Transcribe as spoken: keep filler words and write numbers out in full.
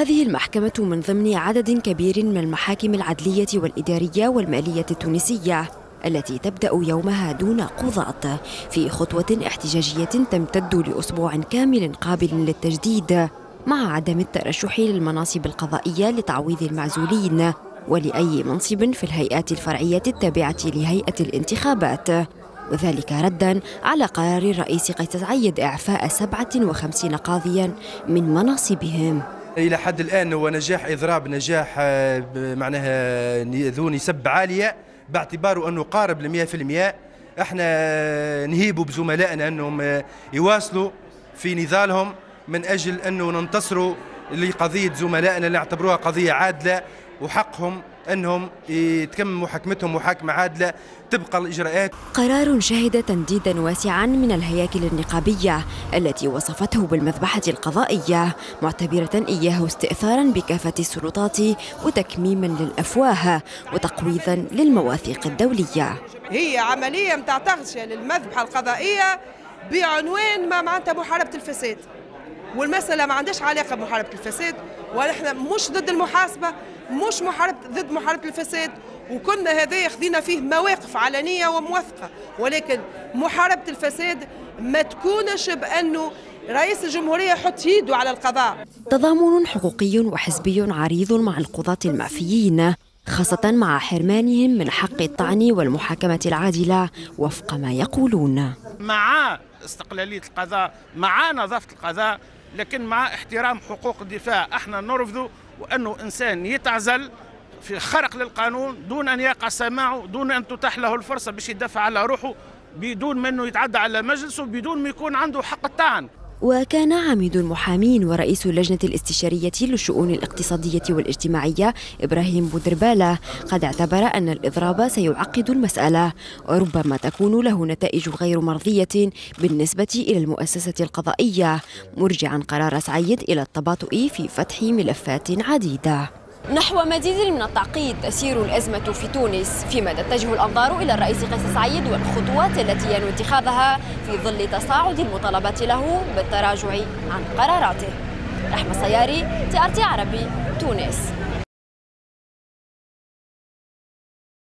هذه المحكمة من ضمن عدد كبير من المحاكم العدلية والإدارية والمالية التونسية التي تبدأ يومها دون قضاة في خطوة احتجاجية تمتد لأسبوع كامل قابل للتجديد، مع عدم الترشح للمناصب القضائية لتعويض المعزولين ولأي منصب في الهيئات الفرعية التابعة لهيئة الانتخابات، وذلك رداً على قرار الرئيس قيس سعيد إعفاء سبعة وخمسين قاضياً من مناصبهم. إلى حد الآن هو نجاح إضراب، نجاح معناها ذو نسب عالية باعتباره أنه قارب لمئة في المئة. احنا نهيب بزملائنا أنهم يواصلوا في نضالهم من أجل أنه ننتصروا لقضية زملائنا اللي اعتبروها قضية عادلة، وحقهم أنهم يتم محاكمتهم محاكمة عادلة تبقى الإجراءات. قرار شهد تنديدا واسعا من الهياكل النقابية التي وصفته بالمذبحة القضائية، معتبرة إياه استئثارا بكافة السلطات وتكميما للأفواه وتقويضا للمواثيق الدولية. هي عملية متاع تغشية للمذبحة القضائية بعنوان ما معناتها محاربة الفساد، والمسألة ما عندهاش علاقة بمحاربة الفساد، ونحن مش ضد المحاسبة، مش محاربة ضد محاربة الفساد، وكنا هذا خذينا فيه مواقف علنية وموثقة، ولكن محاربة الفساد ما تكونش بأنه رئيس الجمهورية يحط يده على القضاء. تضامن حقوقي وحزبي عريض مع القضاة المعفيين، خاصة مع حرمانهم من حق الطعن والمحاكمة العادلة وفق ما يقولون. مع استقلالية القضاء، مع نظافة القضاء، لكن مع احترام حقوق الدفاع. احنا نرفضه، وأنه إنسان يتعزل في خرق للقانون دون أن يقع سماعه، دون أن تتاح له الفرصة باش يدافع على روحه، بدون ما أنه يتعدى على مجلسه، بدون ما يكون عنده حق الطعن. وكان عميد المحامين ورئيس اللجنة الاستشارية للشؤون الاقتصادية والاجتماعية إبراهيم بودربالة قد اعتبر أن الإضراب سيعقد المسألة، وربما تكون له نتائج غير مرضية بالنسبة إلى المؤسسة القضائية، مرجعا قرار سعيد إلى التباطؤ في فتح ملفات عديدة. نحو مزيد من التعقيد تسير الأزمة في تونس، فيما تتجه الأنظار إلى الرئيس قيس سعيد والخطوات التي ينوي اتخاذها في ظل تصاعد المطالبات له بالتراجع عن قراراته. رحمة سياري، تي آر تي عربي، تونس.